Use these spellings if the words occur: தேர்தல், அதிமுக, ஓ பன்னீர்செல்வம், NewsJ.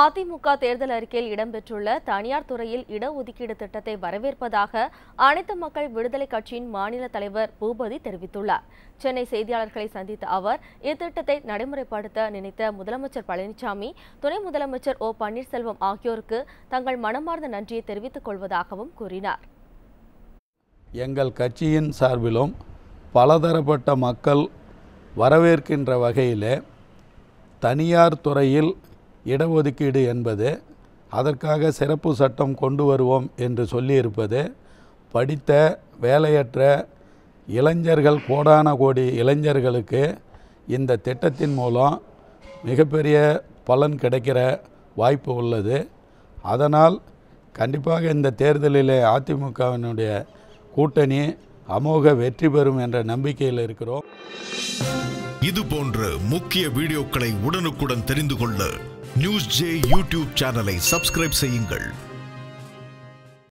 அதிமுக தேர்தல் அறிக்கையில் இடம்பெற்றுள்ள தனியார் துறையில் இடஒதுக்கீடு திட்டத்தை வரவேற்பதாக அனைத்து மக்கள் விடுதலை கட்சியின் மாநில தலைவர் பூபதி தெரிவித்துள்ளார். சென்னை செய்தியாளர்களை சந்தித்த அவர் இத்திட்டத்தை நடைமுறைப்படுத்த நினைத்த முதலமைச்சர் பழனிசாமி, துணை முதலமைச்சர் ஓ பன்னீர்செல்வம் ஆகியோருக்கு தங்கள் மனமார்ந்த நன்றியை தெரிவித்துக் கொள்வதாகவும் கூறினார். எங்கள் கட்சியின் சார்பிலும் பலதரப்பட்ட மக்கள் வரவேற்கின்ற வகையிலே தனியார் துறையில் இடஒதுக்கீடு என்பது அதற்காக சிறப்பு சட்டம் கொண்டு வருவோம் என்று சொல்லியிருப்பது படித்த வேலையற்ற இளைஞர்கள் கோடான கோடி இளைஞர்களுக்கு இந்த திட்டத்தின் மூலம் மிகப்பெரிய பலன் கிடைக்கிற வாய்ப்பு உள்ளது. அதனால் கண்டிப்பாக இந்த தேர்தலிலே அதிமுகவினுடைய கூட்டணி அமோக வெற்றி பெறும் என்ற நம்பிக்கையில் இருக்கிறோம். இது போன்ற முக்கிய வீடியோக்களை உடனுக்குடன் தெரிந்து கொள்ள NewsJ YouTube சேனலை சப்ஸ்கிரைப் செய்யுங்கள்.